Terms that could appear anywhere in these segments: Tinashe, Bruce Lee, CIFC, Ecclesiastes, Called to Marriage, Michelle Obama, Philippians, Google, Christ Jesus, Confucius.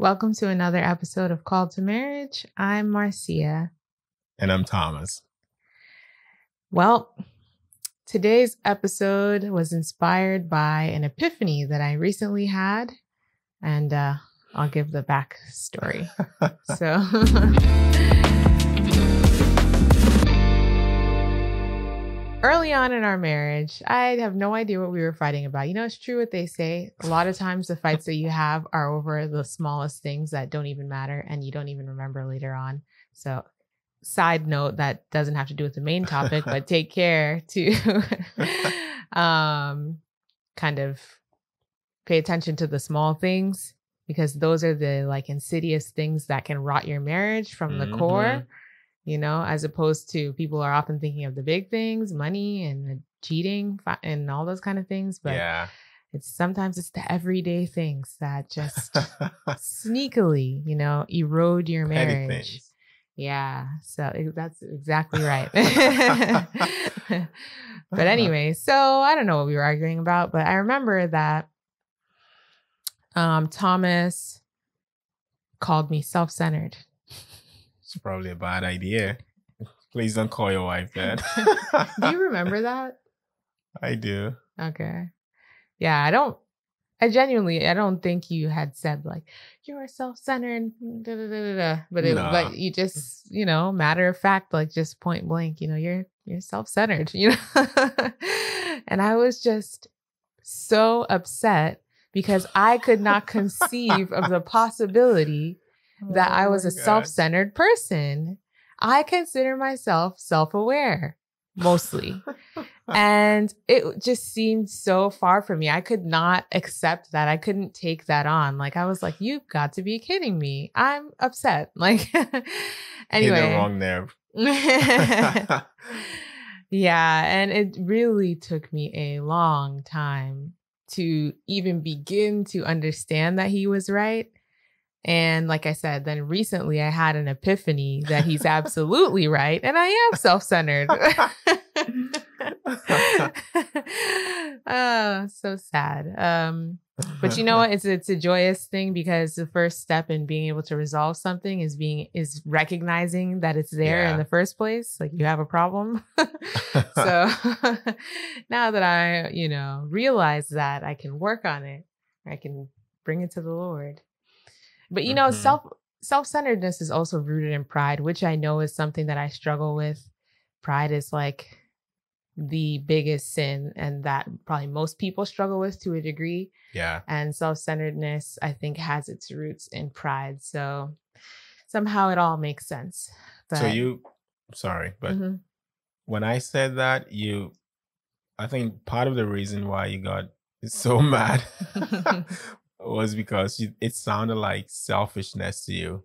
Welcome to another episode of Called to Marriage. I'm Marcia. And I'm Thomas. Well, today's episode was inspired by an epiphany that I recently had, and I'll give the back story. So, early on in our marriage, I have no idea what we were fighting about. You know, it's true what they say. A lot of times the fights that you have are over the smallest things that don't even matter and you don't even remember later on. So, side note, that doesn't have to do with the main topic, but take care to kind of pay attention to the small things, because those are the like insidious things that can rot your marriage from the core, you know, as opposed to people are often thinking of the big things, money and cheating and all those kind of things. But yeah, sometimes it's the everyday things that just sneakily, you know, erode your marriage. Yeah, so that's exactly right. But anyway, so I don't know what we were arguing about, but I remember that Thomas called me self-centered. It's probably a bad idea. Please don't call your wife that. Do you remember that? I do. Okay. Yeah, I genuinely don't think you had said like, you are self-centered, da, da, da, da, da. But like you just, you know, matter of fact, like just point blank, you know, you're self-centered, you know. And I was just so upset because I could not conceive of the possibility that I was a self-centered person. I consider myself self-aware mostly. And it just seemed so far from me. I could not accept that. I couldn't take that on. Like, I was like, you've got to be kidding me. I'm upset. Like, anyway. You're wrong there. Yeah. And it really took me a long time to even begin to understand that he was right. And like I said, then recently I had an epiphany that he's absolutely right. And I am self-centered. Oh, so sad. But you know what? It's a joyous thing, because the first step in being able to resolve something is recognizing that it's there in the first place. Like, you have a problem. So now that I, you know, realize that, I can work on it. I can bring it to the Lord. But you know, self-centeredness is also rooted in pride, which I know is something that I struggle with. Pride is like the biggest sin, and that probably most people struggle with to a degree. Yeah. And self-centeredness, I think, has its roots in pride. So somehow it all makes sense. But, so you, sorry, but when I said that, I think part of the reason why you got so mad was because it sounded like selfishness to you.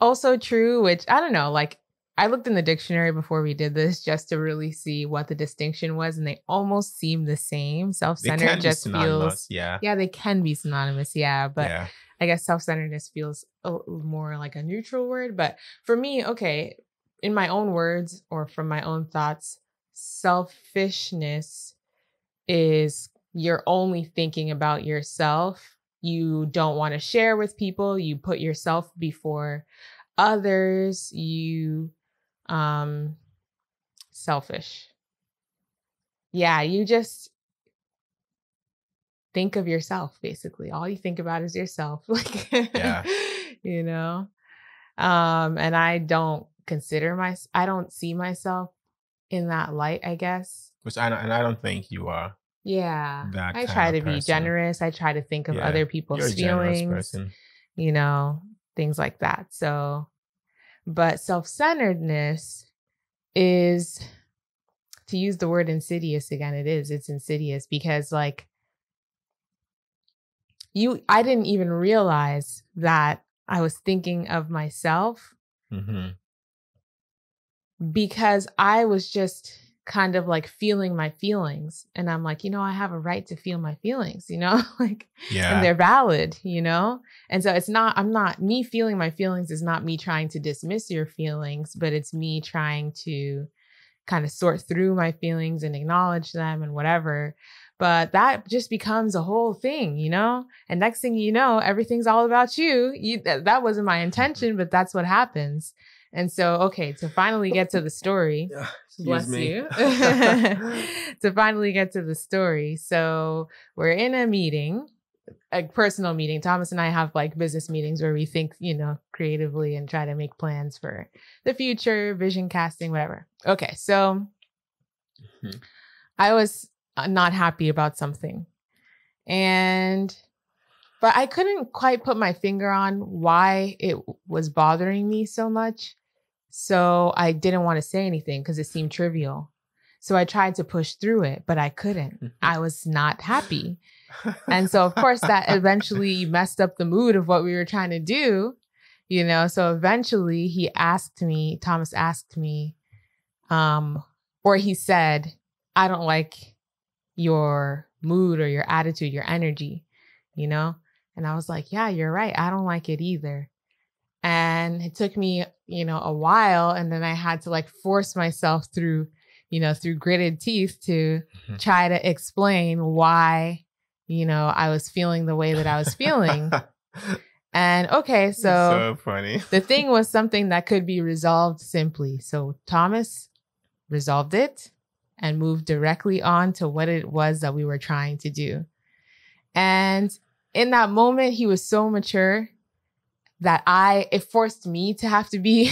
Also true, which I don't know, like, I looked in the dictionary before we did this just to really see what the distinction was, and they almost seem the same. Self-centered just feels... Yeah, they can be synonymous, yeah. But yeah, I guess self-centeredness feels more like a neutral word. But for me, okay, in my own words or from my own thoughts, selfishness is you're only thinking about yourself. You don't want to share with people. You put yourself before others. You... selfish. Yeah, you just think of yourself, basically. All you think about is yourself. Like, yeah. You know? And I don't see myself in that light, I guess. Which I don't think you are. Yeah. I try to be generous. I try to think of other people's feelings, you know, things like that. So, but self-centeredness is, to use the word insidious again, it's insidious, because like I didn't even realize that I was thinking of myself because I was just kind of like feeling my feelings, and I'm like, you know, I have a right to feel my feelings, you know, like, and they're valid, you know? And so me feeling my feelings is not me trying to dismiss your feelings, but it's me trying to kind of sort through my feelings and acknowledge them and whatever. But that just becomes a whole thing, you know? And next thing you know, everything's all about you. That wasn't my intention, but that's what happens. And so, okay, to finally get to the story, bless you, to finally get to the story. So we're in a meeting, a personal meeting. Thomas and I have like business meetings where we think, you know, creatively and try to make plans for the future, vision casting, whatever. Okay, so I was not happy about something. But I couldn't quite put my finger on why it was bothering me so much. So I didn't want to say anything because it seemed trivial. So I tried to push through it, but I couldn't. I was not happy. And so, of course, that eventually messed up the mood of what we were trying to do, you know. So eventually Thomas asked me, or he said, I don't like your mood or your attitude, your energy, you know. And I was like, yeah, you're right. I don't like it either. And it took me, you know, a while. And then I had to like force myself through, you know, through gritted teeth to try to explain why, you know, I was feeling the way that I was feeling. And okay, so funny. The thing was something that could be resolved simply. So Thomas resolved it and moved directly on to what it was that we were trying to do. And in that moment, he was so mature that it forced me to have to be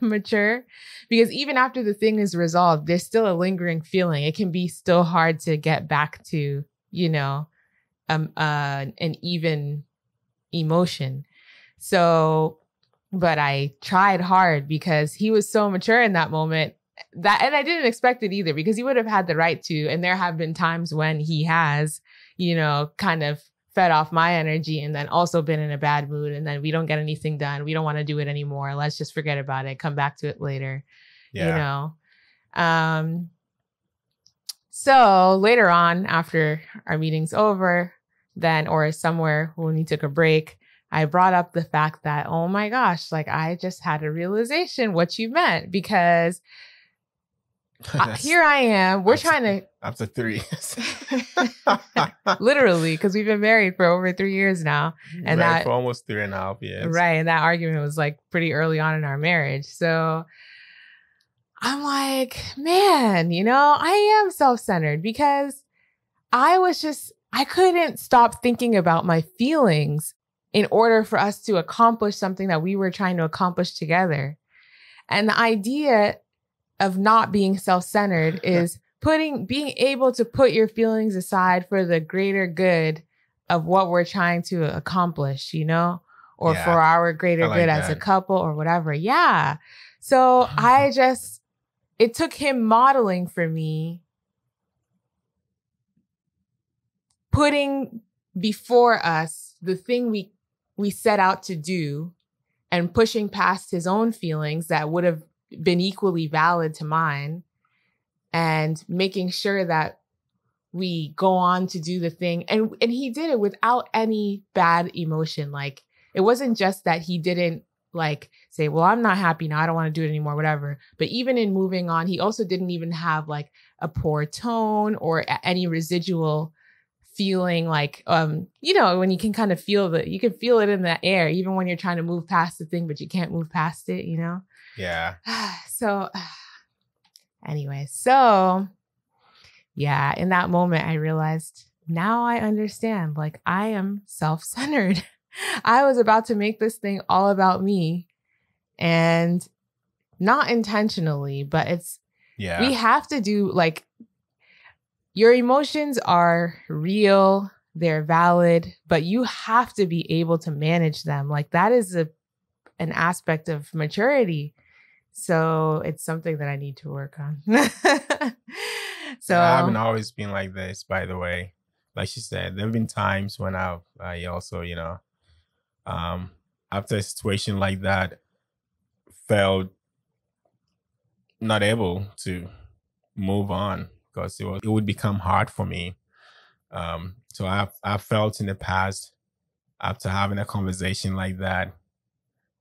mature, because even after the thing is resolved, there's still a lingering feeling. It can be still hard to get back to, you know, an even emotion. So, but I tried hard because he was so mature in that moment and I didn't expect it either, because he would have had the right to, and there have been times when he has, you know, kind of fed off my energy and then also been in a bad mood. And then we don't get anything done. We don't want to do it anymore. Let's just forget about it. Come back to it later. Yeah. You know? So later on, after our meeting's over then, or somewhere when he took a break, I brought up the fact that, oh my gosh, like I just had a realization what you meant, because here I am. We're trying to. Up to 3 years. Literally, because we've been married for over 3 years now. And right, for almost 3.5 years. Right. And that argument was like pretty early on in our marriage. So I'm like, man, you know, I am self-centered, because I couldn't stop thinking about my feelings in order for us to accomplish something that we were trying to accomplish together. And the idea of not being self-centered is being able to put your feelings aside for the greater good of what we're trying to accomplish, you know, or for our greater good as a couple or whatever. Yeah. So it took him modeling for me, putting before us the thing we set out to do and pushing past his own feelings that would have been equally valid to mine, and making sure that we go on to do the thing. And he did it without any bad emotion. Like, it wasn't just that he didn't like say, well, I'm not happy now, I don't want to do it anymore, whatever. But even in moving on, he also didn't even have like a poor tone or any residual feeling like, you know, when you can kind of you can feel it in the air, even when you're trying to move past the thing, but you can't move past it, you know? Yeah. So anyway, in that moment, I realized, now I understand, like I am self-centered. I was about to make this thing all about me, and not intentionally, but we have to do, like, your emotions are real, they're valid, but you have to be able to manage them. Like, that is an aspect of maturity. So it's something that I need to work on. So I haven't always been like this, by the way. Like she said, there have been times when I also, you know, after a situation like that, felt not able to move on, because it would become hard for me. So I've felt in the past, after having a conversation like that,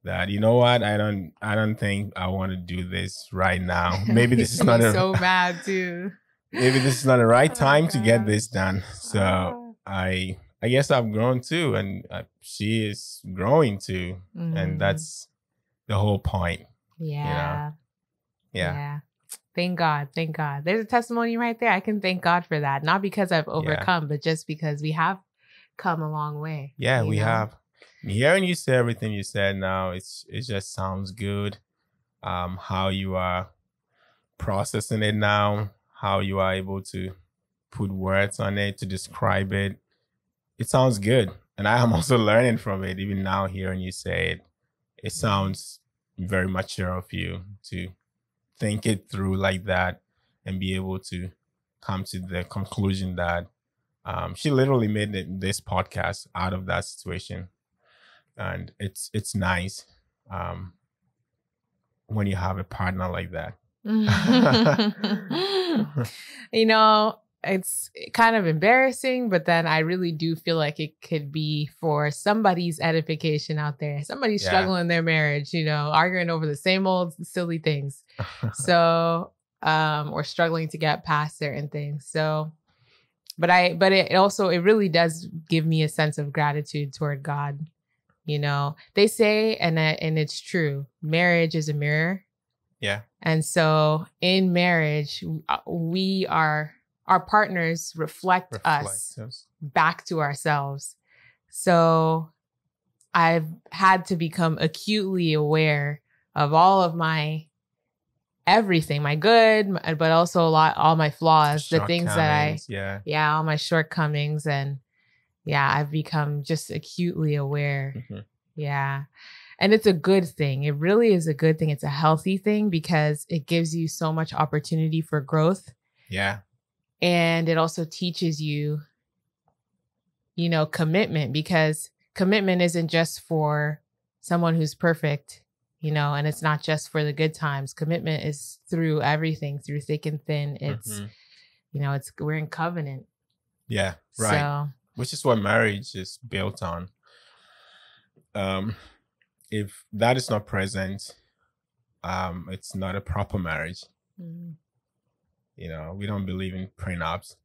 that, you know what, I don't think I want to do this right now. Maybe this is not so bad too. Maybe this is not the right time to get this done. So I guess I've grown too, and she is growing too, and that's the whole point. Yeah. You know? Yeah. Thank God. Thank God. There's a testimony right there. I can thank God for that. Not because I've overcome, but just because we have come a long way. Yeah, we have. Hearing you say everything you said now, it just sounds good. How you are processing it now, how you are able to put words on it, to describe it. It sounds good. And I am also learning from it. Even now hearing you say it, it sounds very mature of you to think it through like that and be able to come to the conclusion that she literally made this podcast out of that situation. And it's nice when you have a partner like that. You know, it's kind of embarrassing, but then I really do feel like it could be for somebody's edification out there. Somebody's struggling in their marriage, you know, arguing over the same old silly things. So, or struggling to get past certain things. So, but it also, it really does give me a sense of gratitude toward God. You know, they say, and it's true, marriage is a mirror. Yeah. And so in marriage, we are, our partners reflect us back to ourselves. So I've had to become acutely aware of all of my everything, my good, but also all my flaws, the things that all my shortcomings. And I've become just acutely aware. Yeah. And it's a good thing. It really is a good thing. It's a healthy thing because it gives you so much opportunity for growth. Yeah. And it also teaches you, you know, commitment, because commitment isn't just for someone who's perfect, you know, and it's not just for the good times. Commitment is through everything, through thick and thin. It's, you know, it's, we're in covenant. Yeah. Right. So, which is what marriage is built on. If that is not present, it's not a proper marriage. You know, we don't believe in prenups.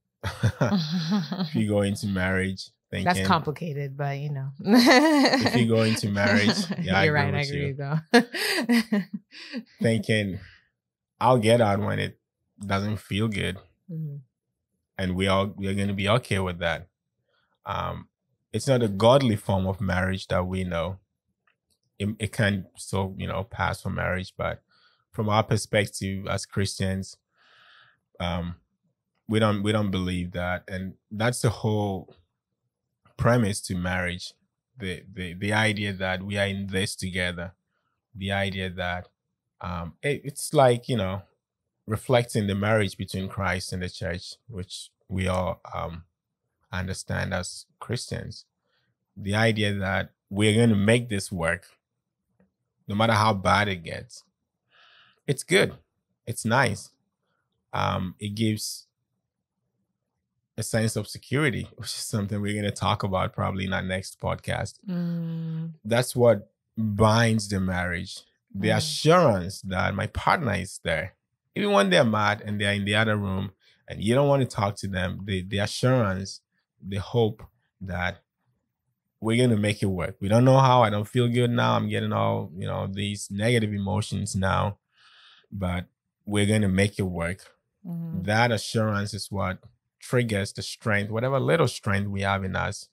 If you go into marriage thinking... That's complicated, but you know. If you go into marriage... Yeah, you're right, I agree though. Thinking, I'll get out when it doesn't feel good. And we're going to be okay with that. It's not a godly form of marriage that we know. It can still, you know, pass for marriage, but from our perspective as Christians, we don't believe that, and that's the whole premise to marriage. The idea that we are in this together, the idea that it's like, you know, reflecting the marriage between Christ and the church, which we all understand as Christians. The idea that we're going to make this work. No matter how bad it gets, it's good. It's nice. It gives a sense of security, which is something we're going to talk about probably in our next podcast. That's what binds the marriage. The assurance that my partner is there. Even when they're mad and they're in the other room and you don't want to talk to them, the assurance, the hope that we're going to make it work. We don't know how. I don't feel good now. I'm getting all, you know, these negative emotions now, but we're going to make it work. That assurance is what triggers the strength, whatever little strength we have in us,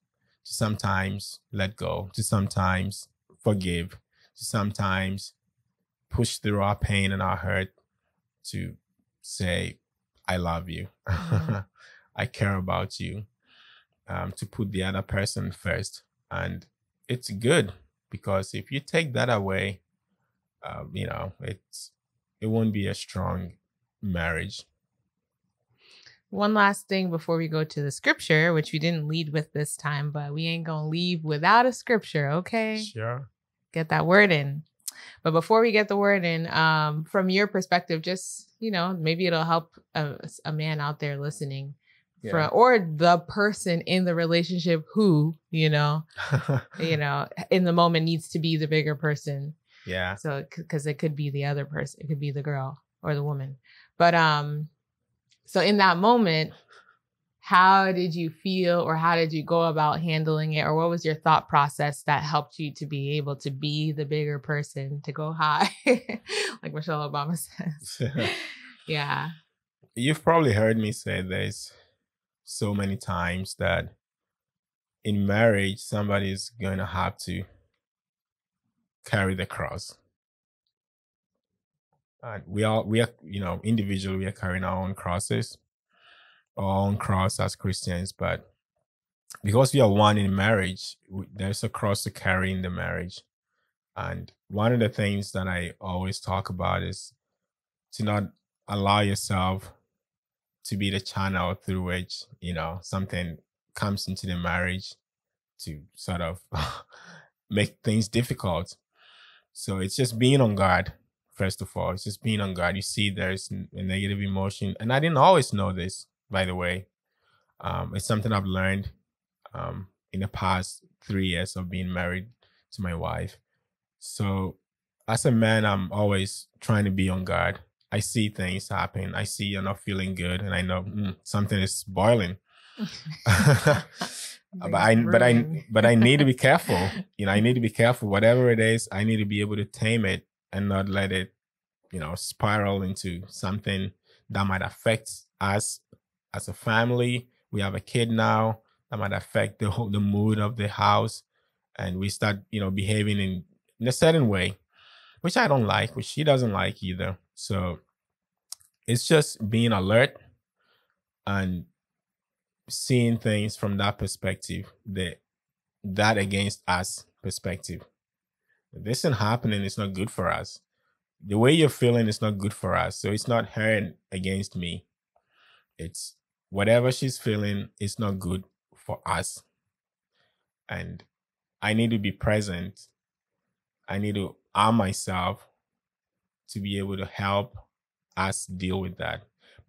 to sometimes let go, to sometimes forgive, to sometimes push through our pain and our hurt to say, I love you. I care about you. To put the other person first. And it's good, because if you take that away, you know, it won't be a strong marriage. One last thing before we go to the scripture, which we didn't lead with this time, but we ain't gonna leave without a scripture, okay? Sure. Get that word in. But before we get the word in, from your perspective, just, you know, maybe it'll help a man out there listening. Yeah. Or the person in the relationship who, you know, you know, in the moment needs to be the bigger person. Yeah. So, because it could be the other person, it could be the girl or the woman. But So in that moment, how did you feel, or how did you go about handling it? Or what was your thought process that helped you to be able to be the bigger person, to go high, like Michelle Obama says? Yeah. You've probably heard me say this so many times that in marriage, somebody's going to have to carry the cross. And we are, you know, individually, we are carrying our own crosses, our own cross as Christians. But because we are one in marriage, there's a cross to carry in the marriage. And one of the things that I always talk about is to not allow yourself to be the channel through which, you know, something comes into the marriage to sort of make things difficult. So it's just being on guard. First of all, it's just being on guard. You see there's a negative emotion. And I didn't always know this, by the way. It's something I've learned in the past 3 years of being married to my wife. So as a man, I'm always trying to be on guard. I see things happen. I see you're not feeling good. And I know something is boiling. but I need to be careful. You know, I need to be careful. Whatever it is, I need to be able to tame it and not let it, you know, spiral into something that might affect us as a family. We have a kid now that might affect the mood of the house, and we start, you know, behaving in a certain way, which I don't like, which she doesn't like either. So it's just being alert and seeing things from that perspective, that against us perspective. This isn't happening. It's not good for us. The way you're feeling is not good for us. So it's not her against me. It's whatever she's feeling is not good for us. And I need to be present. I need to arm myself to be able to help us deal with that.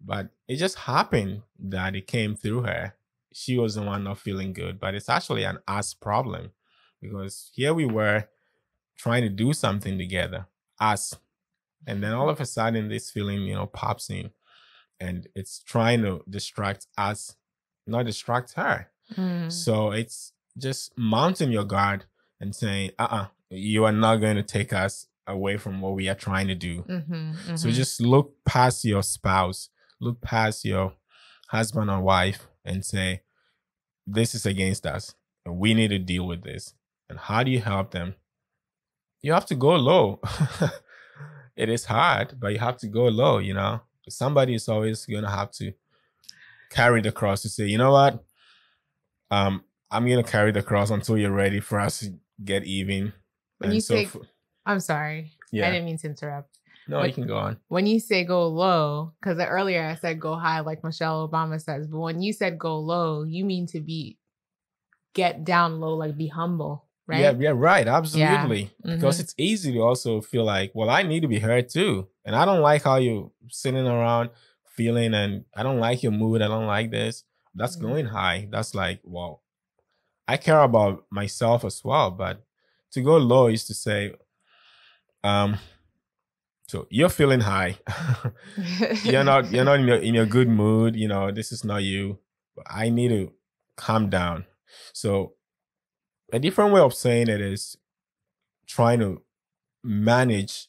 But it just happened that it came through her. She was the one not feeling good, but it's actually an us problem, because here we were trying to do something together, us. And then all of a sudden this feeling, you know, pops in, and it's trying to distract us, not distract her. Mm. So it's just mounting your guard and saying, you are not going to take us away from what we are trying to do. Mm-hmm. So just look past your spouse, look past your husband or wife and say, this is against us and we need to deal with this. And how do you help them? You have to go low. It is hard, but you have to go low, you know. Somebody is always going to have to carry the cross to say, you know what? I'm going to carry the cross until you're ready for us to get even. When you say, I'm sorry. Yeah. I didn't mean to interrupt. No, you can go on. When you say go low, because earlier I said go high, like Michelle Obama says. But when you said go low, you mean to get down low, like be humble. Right? Yeah, right. Absolutely. Yeah. Because it's easy to also feel like, well, I need to be heard too. And I don't like how you're sitting around feeling, and I don't like your mood. I don't like this. That's going high. That's like, well, I care about myself as well. But to go low is to say, so you're feeling high. you're not in your good mood. You know, this is not you. But I need to calm down. So a different way of saying it is trying to manage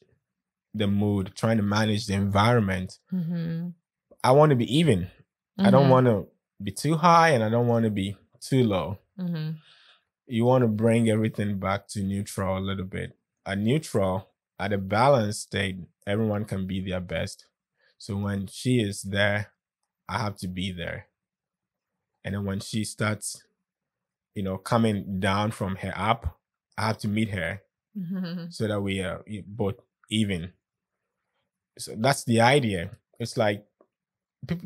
the mood, trying to manage the environment. Mm-hmm. I want to be even. Mm-hmm. I don't want to be too high and I don't want to be too low. Mm-hmm. You want to bring everything back to neutral a little bit. At neutral, at a balanced state, everyone can be their best. So when she is there, I have to be there. And then when she starts, you know, coming down from her up, I have to meet her. Mm-hmm. So that we are both even. So that's the idea. It's like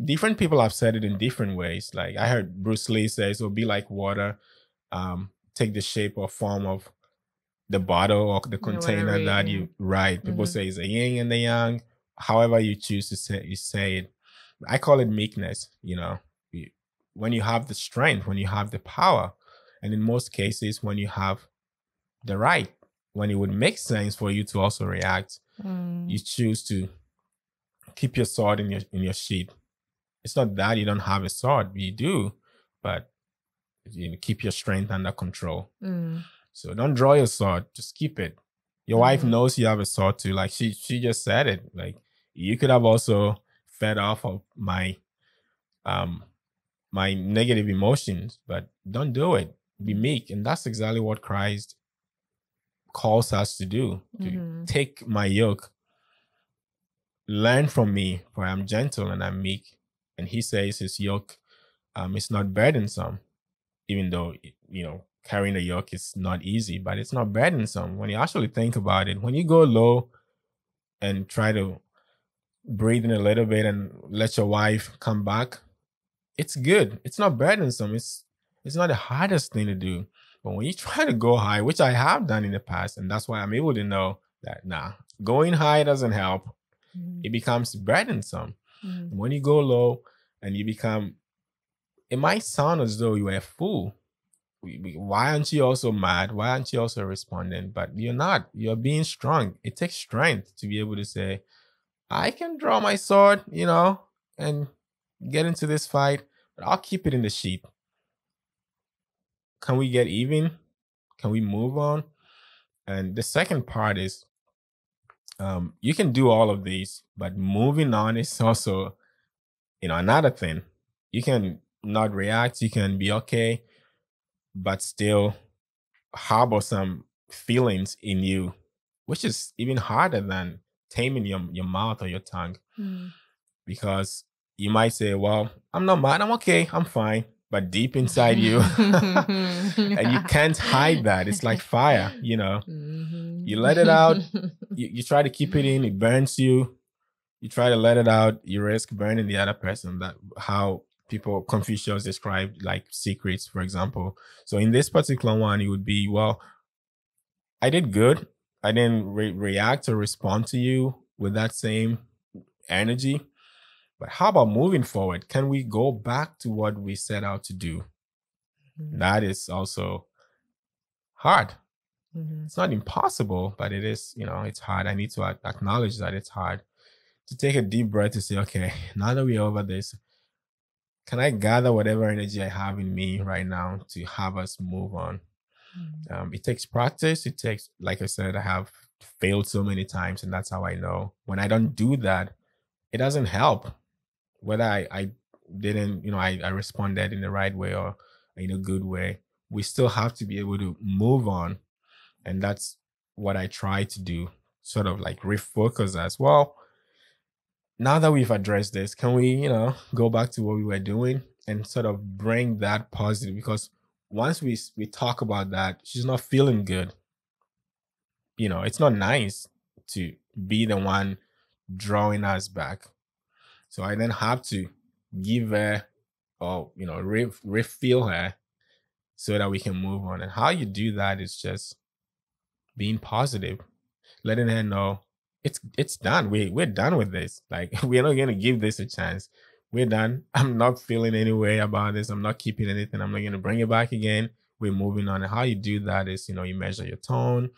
different people have said it in different ways. Like I heard Bruce Lee say, so be like water, take the shape or form of the bottle or the container that you write. People say it's a yin and the yang, however you choose to say, you say it. I call it meekness, you know, when you have the strength, when you have the power. And in most cases, when you have the right, when it would make sense for you to also react, you choose to keep your sword in your sheath It's not that you don't have a sword, you do, but you keep your strength under control. Mm. So don't draw your sword, just keep it. Your wife knows you have a sword too. Like she just said it. Like, you could have also fed off of my my negative emotions, but don't do it. Be meek. And that's exactly what Christ calls us to do. To take my yoke. Learn from me, for I'm gentle and I'm meek. And he says his yoke is not burdensome, even though, you know, carrying a yoke is not easy, but it's not burdensome. When you actually think about it, when you go low and try to breathe in a little bit and let your wife come back, it's good. It's not burdensome. It's not the hardest thing to do. But when you try to go high, which I have done in the past, and that's why I'm able to know that, nah, going high doesn't help. It becomes burdensome. When you go low and you become, it might sound as though you are a fool. Why aren't you also mad? Why aren't you also responding? But you're not. You're being strong. It takes strength to be able to say, I can draw my sword, you know, and get into this fight, but I'll keep it in the sheath. Can we get even? Can we move on? And the second part is, you can do all of these, but moving on is also, you know, another thing. You can not react. You can be okay, but still harbor some feelings in you, which is even harder than taming your mouth or your tongue. Because you might say, well, I'm not mad. I'm okay. I'm fine. But deep inside you, and you can't hide that. It's like fire, you know. You let it out. You try to keep it in. It burns you. You try to let it out. You risk burning the other person. That's how people, Confucius described like secrets, for example. So in this particular one, it would be, well, I did good. I didn't react or respond to you with that same energy. But how about moving forward? Can we go back to what we set out to do? That is also hard. It's not impossible, but it is, you know, it's hard. I need to acknowledge that it's hard. To take a deep breath to say, okay, now that we're over this, can I gather whatever energy I have in me right now to have us move on? It takes practice. It takes, like I said, I have failed so many times, and that's how I know. When I don't do that, it doesn't help. Whether I didn't, you know, I responded in the right way or in a good way, we still have to be able to move on. And that's what I try to do, sort of like refocus as well. Now that we've addressed this, can we, you know, go back to what we were doing and sort of bring that positive? Because once we talk about that, she's not feeling good. You know, it's not nice to be the one drawing us back. So I then have to give her, or, you know, refill her so that we can move on. And how you do that is just being positive, letting her know it's done. We're done with this. Like, we're not going to give this a chance. We're done. I'm not feeling any way about this. I'm not keeping anything. I'm not going to bring it back again. We're moving on. And how you do that is, you know, you measure your tone,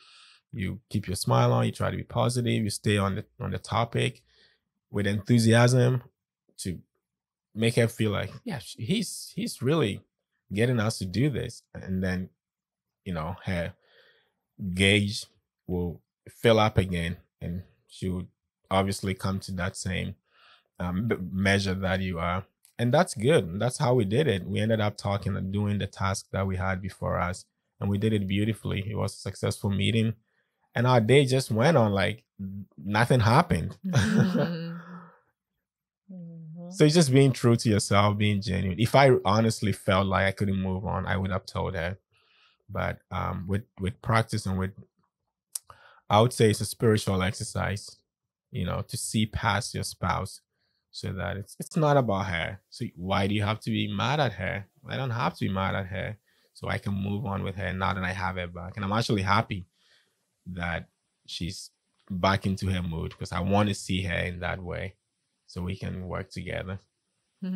you keep your smile on, you try to be positive, you stay on the topic with enthusiasm to make her feel like, yeah, he's really getting us to do this. And then, you know, her gauge will fill up again, and she would obviously come to that same measure that you are. And that's good. That's how we did it. We ended up talking and doing the task that we had before us, and we did it beautifully. It was a successful meeting, and our day just went on like nothing happened. So it's just being true to yourself, being genuine. If I honestly felt like I couldn't move on, I would have told her. But with practice and with, I would say it's a spiritual exercise, you know, to see past your spouse so that it's not about her. So why do you have to be mad at her? I don't have to be mad at her. So I can move on with her now that I have her back. And I'm actually happy that she's back into her mood, because I want to see her in that way. So we can work together. So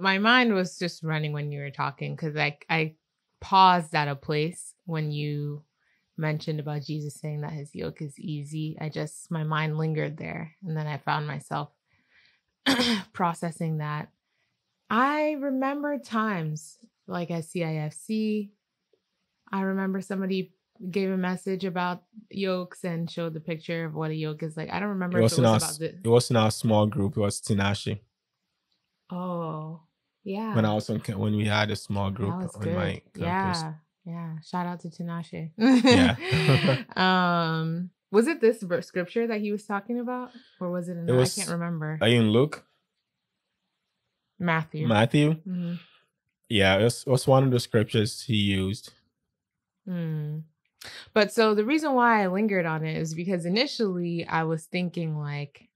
my mind was just running when you were talking, because I paused at a place when you mentioned about Jesus saying that his yoke is easy. My mind lingered there. And then I found myself processing that. I remember times like at CIFC, I remember somebody gave a message about yolks and showed the picture of what a yolk is like. I don't remember if it was about this. It wasn't our small group. It was Tinashe. Oh, yeah. When I was on, when we had a small group on my campus. Yeah, yeah. Shout out to Tinashe. Yeah. Was it this scripture that he was talking about, or was it? I can't remember. Are you in Luke? Matthew. Mm-hmm. Yeah, it was one of the scriptures he used. Mm. But so the reason why I lingered on it is because initially I was thinking like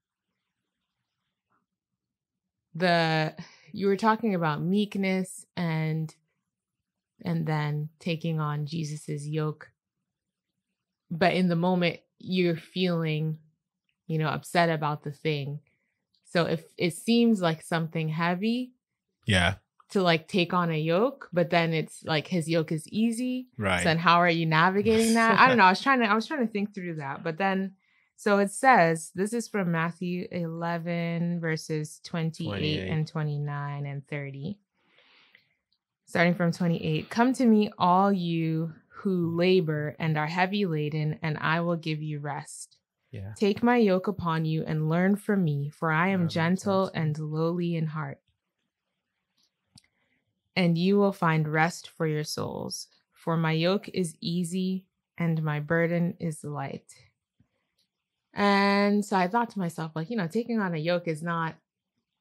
you were talking about meekness and then taking on Jesus's yoke. But in the moment you're feeling, upset about the thing. So if it seems like something heavy. Yeah. To like take on a yoke, but then it's like his yoke is easy. Right. So then how are you navigating that? I don't know. I was trying to think through that. But then, so it says, this is from Matthew 11 verses 28 and 29 and 30. Starting from 28. Come to me, all you who labor and are heavy laden, and I will give you rest. Yeah. Take my yoke upon you and learn from me, for I am gentle and lowly in heart. And you will find rest for your souls, for my yoke is easy and my burden is light. And so I thought to myself, like, taking on a yoke is not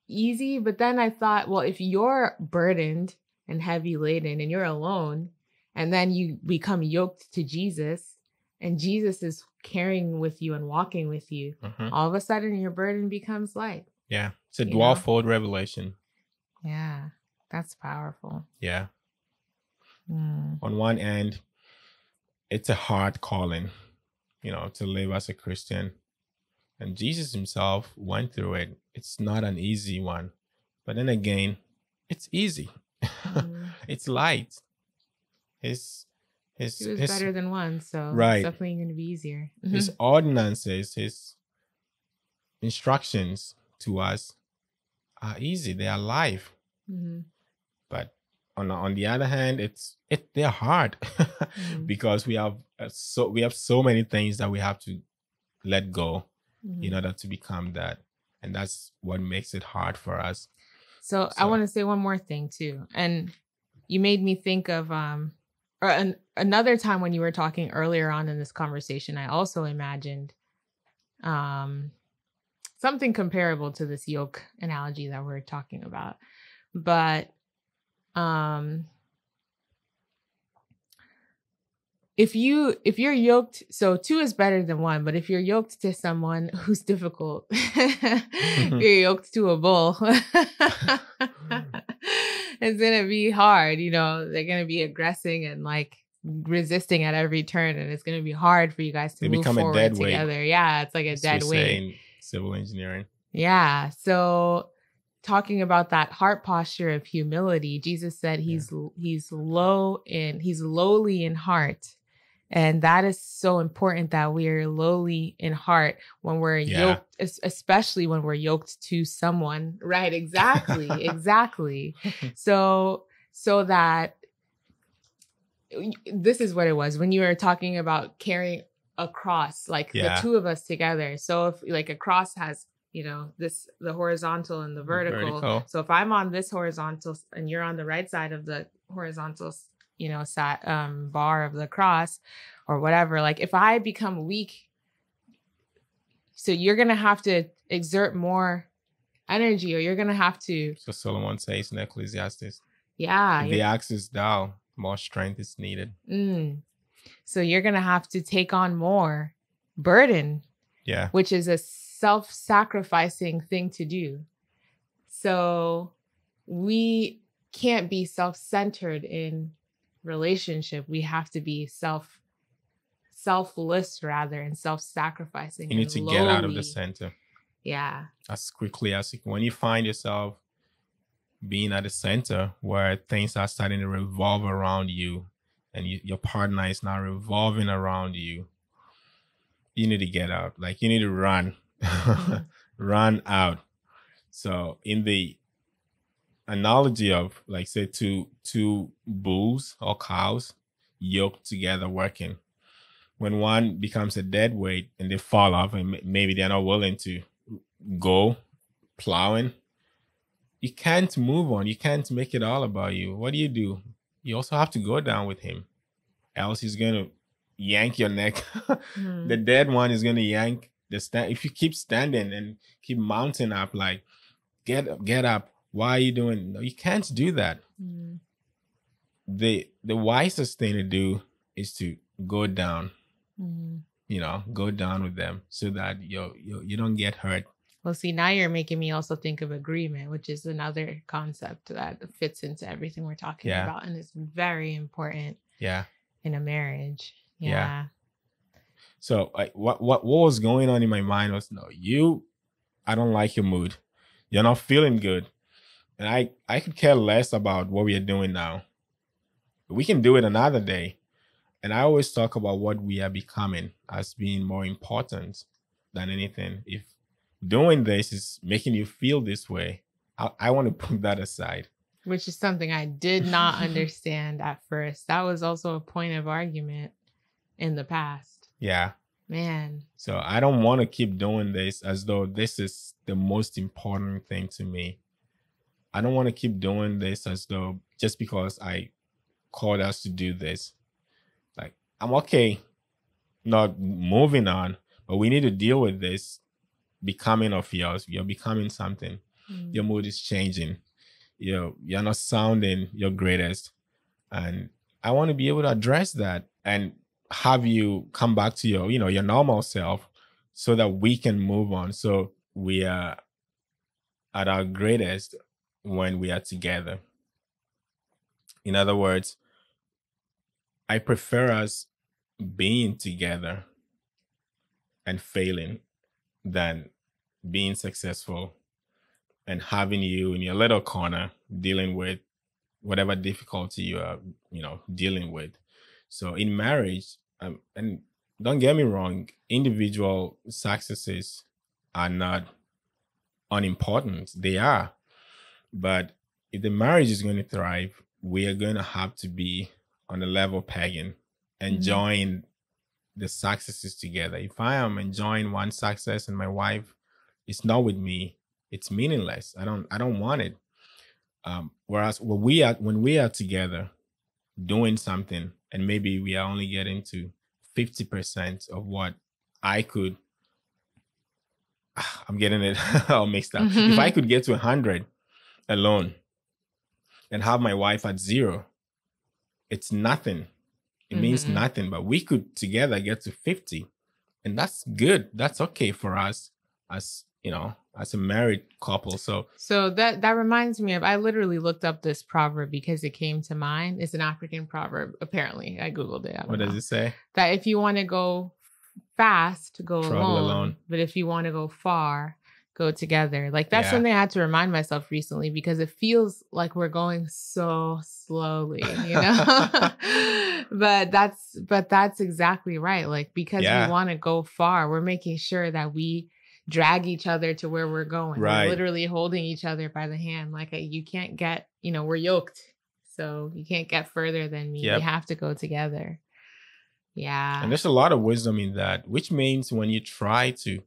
easy. But then I thought, well, if you're burdened and heavy laden and you're alone, and then you become yoked to Jesus, and Jesus is carrying with you and walking with you, all of a sudden your burden becomes light. Yeah. It's a dwelfold revelation. Yeah. That's powerful. Yeah. Mm. On one end, it's a hard calling, to live as a Christian. And Jesus himself went through it. It's not an easy one. But then again, it's easy. Mm. It's light. He was better than one, so right. It's definitely going to be easier. His ordinances, his instructions to us are easy. They are life. Mm-hmm. But on the other hand, they're hard because we have so many things that we have to let go in order to become that, and that's what makes it hard for us. So I want to say one more thing too, and you made me think of another time when you were talking earlier on in this conversation. I also imagined something comparable to this yoke analogy that we're talking about. But if you're yoked, so two is better than one, but if you're yoked to someone who's difficult, you're yoked to a bull, it's going to be hard. They're going to be aggressing and like resisting at every turn. And it's going to be hard for you guys to move forward together. Weight. Yeah. It's like a dead weight. Civil engineering. Yeah. So talking about that heart posture of humility, Jesus said he's lowly in heart. And that is so important that we are lowly in heart when we're yoked, especially when we're yoked to someone. Right. Exactly. Exactly. So that this is what it was when you were talking about carrying a cross, like the two of us together. So if like a cross has the horizontal and the vertical. So if I'm on this horizontal and you're on the right side of the horizontal, bar of the cross or whatever, like if I become weak, so you're going to have to exert more energy or you're going to have to. So Solomon says in Ecclesiastes. Yeah. If the axe is down, more strength is needed. Mm. So you're going to have to take on more burden. Yeah. Which is a self-sacrificing thing to do. So we can't be self-centered in relationship. We have to be selfless rather and self-sacrificing. You need to get out of the center. Yeah. As quickly as when you find yourself being at the center where things are starting to revolve around you and your partner is now revolving around you, you need to get out. Like you need to run out So in the analogy of, like, say, two bulls or cows yoked together working, when one becomes a dead weight and they fall off and maybe they're not willing to go plowing, you can't move on. You can't make it all about you. What do? You also have to go down with him, else he's going to yank your neck. The dead one is going to yank the stand. If you keep standing and keep mounting up, like, get up. Why are you doing? No, you can't do that. The wisest thing to do is to go down. You know, go down with them so that you don't get hurt. Well, see, now you're making me also think of agreement, which is another concept that fits into everything we're talking about, and it's very important. Yeah. In a marriage. Yeah. So what was going on in my mind was, no, I don't like your mood. You're not feeling good. And I could care less about what we are doing now. We can do it another day. And I always talk about what we are becoming as being more important than anything. If doing this is making you feel this way, I want to put that aside. Which is something I did not understand at first. That was also a point of argument in the past. Yeah. Man. So I don't want to keep doing this as though this is the most important thing to me. I don't want to keep doing this as though just because I called us to do this. Like, I'm okay not moving on, but we need to deal with this becoming of yours. You're becoming something. Your mood is changing. You're not sounding your greatest. And I want to be able to address that and have you come back to your normal self so that we can move on. So we are at our greatest when we are together. In other words, I prefer us being together and failing than being successful and having you in your little corner dealing with whatever difficulty you are, dealing with. So in marriage, and don't get me wrong, individual successes are not unimportant. They are. But if the marriage is going to thrive, we are going to have to be on a level pegging, enjoying the successes together. If I am enjoying one success and my wife is not with me, it's meaningless. I don't want it. Whereas when we are together doing something, and maybe we are only getting to 50% of what I could. I'm getting it all mixed up. If I could get to 100 alone and have my wife at 0, it's nothing. It means nothing. But we could together get to 50, and that's good. That's okay for us as a married couple. So that reminds me of, I literally looked up this proverb because it came to mind. It's an African proverb, apparently. I Googled it. What does it say? That if you want to go fast, go alone. But if you want to go far, go together. Like, that's something I had to remind myself recently, because it feels like we're going so slowly, but that's exactly right. Like, because we want to go far, we're making sure that we drag each other to where we're going. Right. We're literally holding each other by the hand. Like, you can't get, we're yoked, so you can't get further than me. Yep. We have to go together. Yeah. And there's a lot of wisdom in that, which means when you try to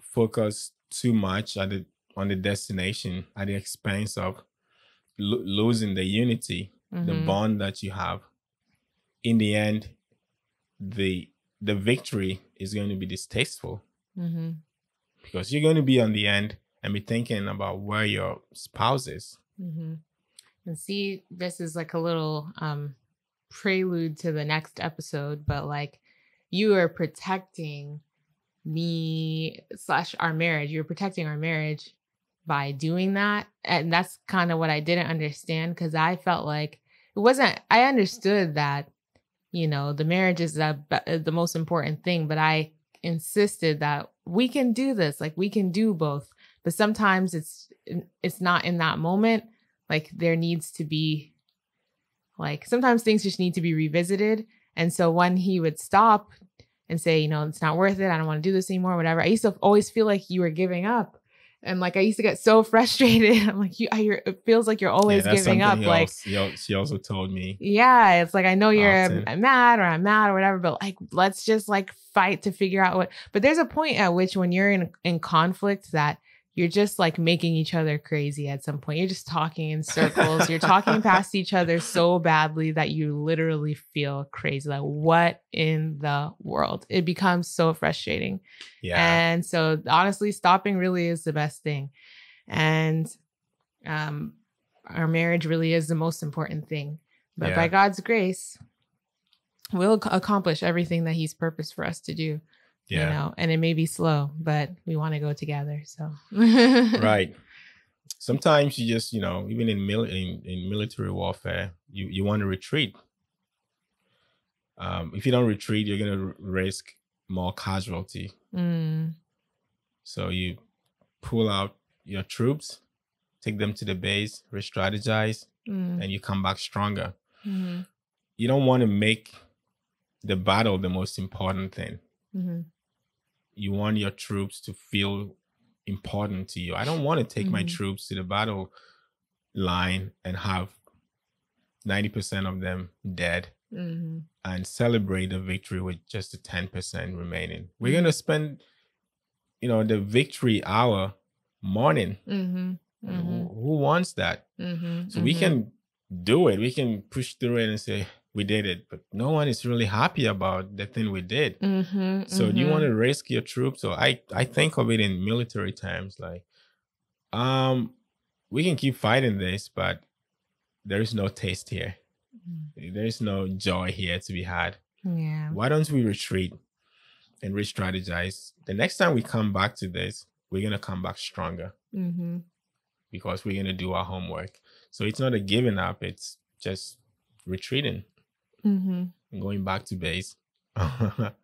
focus too much on the destination at the expense of losing the unity, the bond that you have, in the end, the victory is going to be distasteful, because you're going to be on the end and be thinking about where your spouse is. And see, this is like a little prelude to the next episode, but like, you are protecting me / our marriage. You're protecting our marriage by doing that. And that's kind of what I didn't understand, because I felt like I understood that the marriage is the most important thing, but I insisted that we can do this. Like, we can do both, but sometimes it's not in that moment. Like, there needs to be, like, sometimes things just need to be revisited. And so when he would stop and say, it's not worth it, I don't want to do this anymore, whatever, I used to always feel like you were giving up. And like, I used to get so frustrated. I'm like, it feels like you're always giving up. Like, she also told me. Yeah. It's like, I know you're mad, or I'm mad or whatever, but like, let's just like fight to figure out what, but there's a point at which when you're in conflict that you're just like making each other crazy at some point. You're just talking in circles. You're talking past each other so badly that you literally feel crazy. Like, what in the world? It becomes so frustrating. Yeah. And so honestly, stopping really is the best thing. And our marriage really is the most important thing. But by God's grace, we'll accomplish everything that He's purposed for us to do. Yeah. You know, and it may be slow, but we want to go together. So, right. Sometimes you just, you know, even in military warfare, you want to retreat. If you don't retreat, you're going to risk more casualty. Mm. So you pull out your troops, take them to the base, re-strategize, and you come back stronger. Mm-hmm. You don't want to make the battle the most important thing. Mm-hmm. You want your troops to feel important to you. I don't want to take my troops to the battle line and have 90% of them dead and celebrate the victory with just the 10% remaining. We're going to spend, you know, the victory hour mourning. Mm-hmm. Mm-hmm. Who wants that? Mm-hmm. So we can do it. We can push through it and say, we did it, but no one is really happy about the thing we did. Mm-hmm, so do you want to risk your troops? So I think of it in military terms, like, we can keep fighting this, but there is no taste here. Mm-hmm. There is no joy here to be had. Yeah. Why don't we retreat and re-strategize? The next time we come back to this, we're going to come back stronger because we're going to do our homework. So it's not a giving up. It's just retreating. Mm-hmm. Going back to base. I'm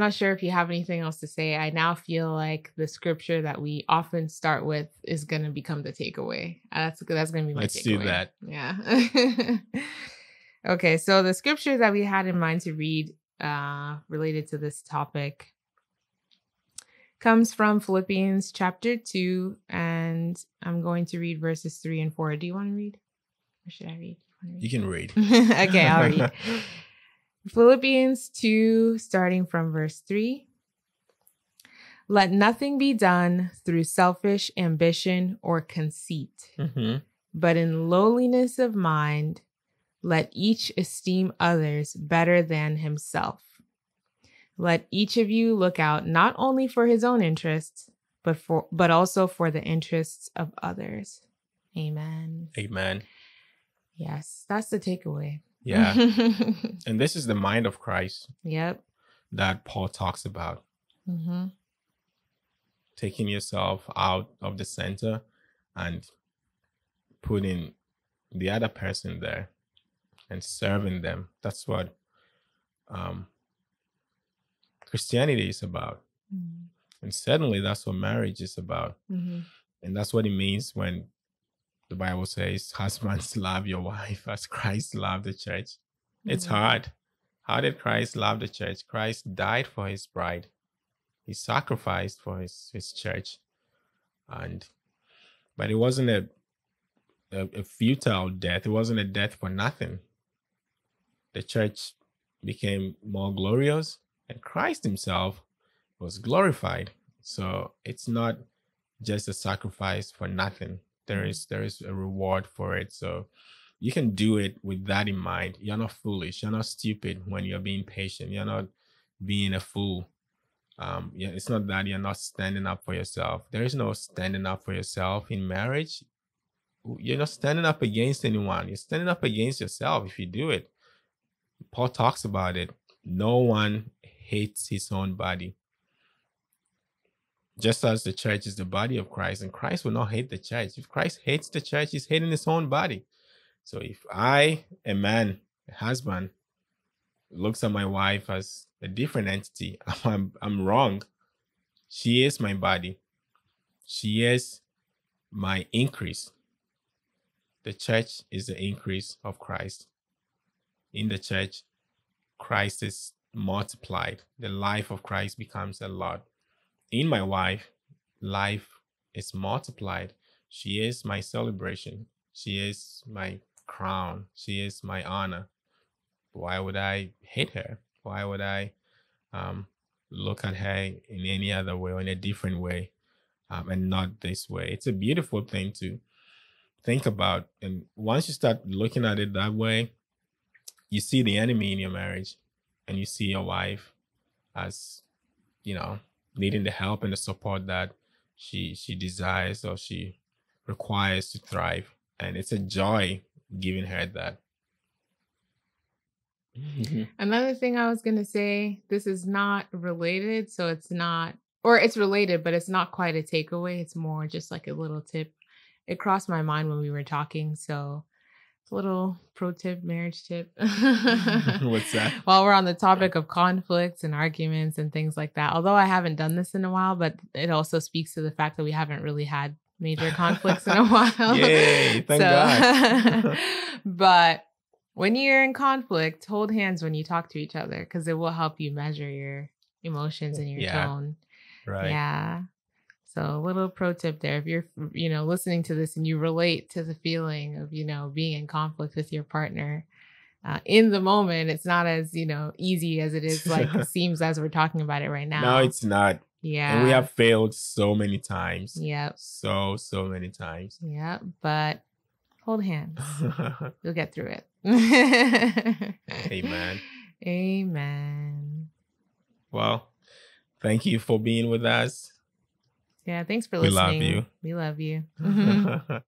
not sure if you have anything else to say. I now feel like the scripture that we often start with is going to become the takeaway. That's going to be my takeaway. Let's do that. Yeah. Okay. So the scripture that we had in mind to read related to this topic comes from Philippians chapter 2, and I'm going to read verses 3 and 4. Do you want to read, or should I read? You can read. Okay, I'll read. Philippians 2, starting from verse 3. Let nothing be done through selfish ambition or conceit, but in lowliness of mind, let each esteem others better than himself. Let each of you look out not only for his own interests, but also for the interests of others. Amen. Amen. Yes, that's the takeaway. Yeah. And this is the mind of Christ. Yep. That Paul talks about. Mm-hmm. Taking yourself out of the center and putting the other person there and serving them. That's what Christianity is about. Mm-hmm. And certainly that's what marriage is about. Mm-hmm. And that's what it means when the Bible says, husbands, love your wife as Christ loved the church. It's hard. How did Christ love the church? Christ died for his bride. He sacrificed for his church. But it wasn't a futile death. It wasn't a death for nothing. The church became more glorious, and Christ himself was glorified. So it's not just a sacrifice for nothing. There is a reward for it. So you can do it with that in mind. You're not foolish. You're not stupid when you're being patient. You're not being a fool. It's not that you're not standing up for yourself. There is no standing up for yourself in marriage. You're not standing up against anyone. You're standing up against yourself if you do it. Paul talks about it. No one hates his own body. Just as the church is the body of Christ, and Christ will not hate the church. If Christ hates the church, he's hating his own body. So if I, a man, a husband, looks at my wife as a different entity, I'm wrong. She is my body. She is my increase. The church is the increase of Christ. In the church, Christ is multiplied. The life of Christ becomes a lot. In my wife, life is multiplied. She is my celebration. She is my crown. She is my honor. Why would I hate her? Why would I look at her in any other way or in a different way and not this way? It's a beautiful thing to think about. And once you start looking at it that way, you see the enemy in your marriage and you see your wife as, you know, needing the help and the support that she desires or she requires to thrive. And it's a joy giving her that. Another thing I was going to say, this is not related, so it's not, or it's related, but it's not quite a takeaway. It's more just like a little tip. It crossed my mind when we were talking, so it's a little pro tip, marriage tip. What's that? While we're on the topic of conflicts and arguments and things like that, although I haven't done this in a while, but it also speaks to the fact that we haven't really had major conflicts in a while. Yay, thank God. But when you're in conflict, hold hands when you talk to each other, because it will help you measure your emotions and your tone. Right. Yeah. So a little pro tip there. If you're, you know, listening to this and you relate to the feeling of, you know, being in conflict with your partner in the moment, it's not as, you know, easy as it is, like it seems as we're talking about it right now. No, it's not. Yeah. And we have failed so many times. Yep. So many times. Yeah. But hold hands. You'll get through it. Amen. Amen. Well, thank you for being with us. Yeah, thanks for listening. We love you. We love you.